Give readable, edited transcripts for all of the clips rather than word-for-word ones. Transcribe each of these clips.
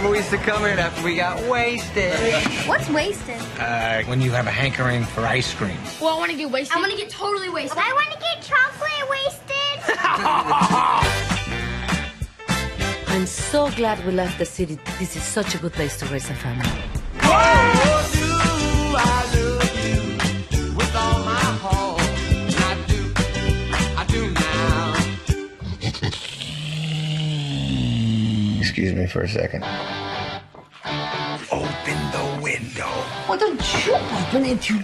Remember we used to come here after we got wasted. What's wasted? When you have a hankering for ice cream. Well, I want to get wasted. I want to get totally wasted. I want to get chocolate wasted. I'm so glad we left the city. This is such a good place to raise a family. Oh, do I love you with all my heart. I do now. Excuse me for a second. Open the window. Why don't you open it? You...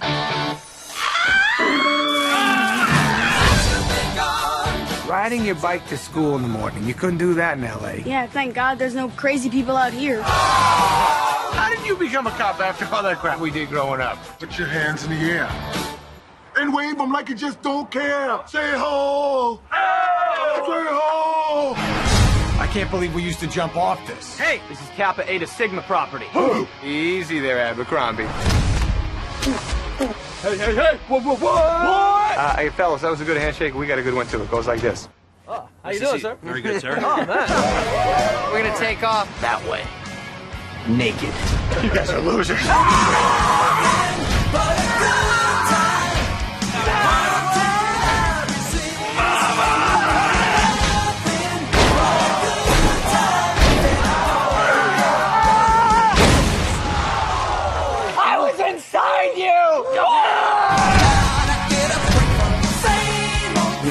Riding your bike to school in the morning. You couldn't do that in L.A. Yeah, thank God there's no crazy people out here. How did you become a cop after all that crap we did growing up? Put your hands in the air. And wave them like you just don't care. Say ho! Oh! Say ho! I can't believe we used to jump off this. Hey, this is Kappa Eta Sigma property. Easy there, Abercrombie. Hey! What? Hey, fellas, that was a good handshake. We got a good one, too. It goes like this. Oh, how you doing, sir? Very good, sir. Oh, man. We're going to take off that way. Naked. You guys are losers.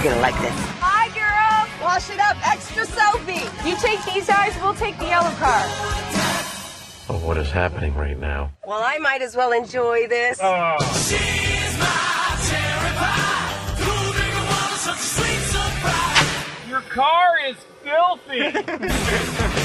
Gonna like this. Hi, girls. Wash it up. Extra selfie. You take these guys, we'll take the yellow car. Oh, what is happening right now? Well, I might as well enjoy this. Oh. She's my cherry pie. Who didn't want such a sweet surprise? Your car is filthy.